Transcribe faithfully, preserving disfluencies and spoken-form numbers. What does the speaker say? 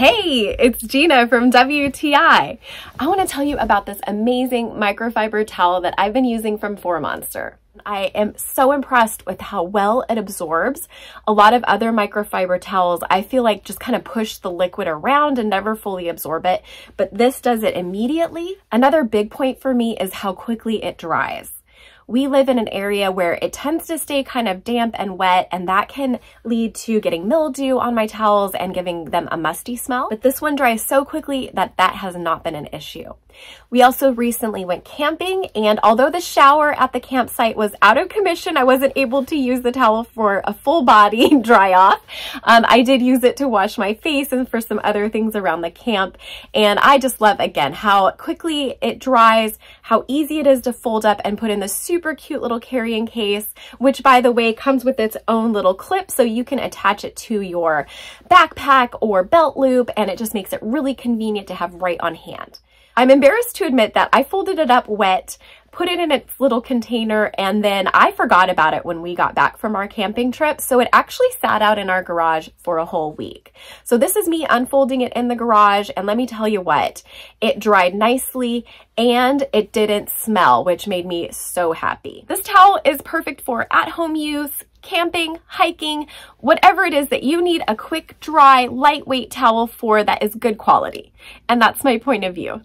Hey, it's Gina from W T I. I want to tell you about this amazing microfiber towel that I've been using from Four Monster. I am so impressed with how well it absorbs. A lot of other microfiber towels, I feel like, just kind of push the liquid around and never fully absorb it, but this does it immediately. Another big point for me is how quickly it dries. We live in an area where it tends to stay kind of damp and wet, and that can lead to getting mildew on my towels and giving them a musty smell. But this one dries so quickly that that has not been an issue. We also recently went camping, and although the shower at the campsite was out of commission, I wasn't able to use the towel for a full body dry off. Um, I did use it to wash my face and for some other things around the camp. And I just love, again, how quickly it dries, how easy it is to fold up and put in the super super cute little carrying case, which, by the way, comes with its own little clip so you can attach it to your backpack or belt loop, and it just makes it really convenient to have right on hand. I'm embarrassed to admit that I folded it up wet, put it in its little container, and then I forgot about it when we got back from our camping trip, so it actually sat out in our garage for a whole week. So this is me unfolding it in the garage, and let me tell you what, it dried nicely and it didn't smell, which made me so happy. This towel is perfect for at-home use, camping, hiking, whatever it is that you need a quick, dry, lightweight towel for that is good quality. And that's my point of view.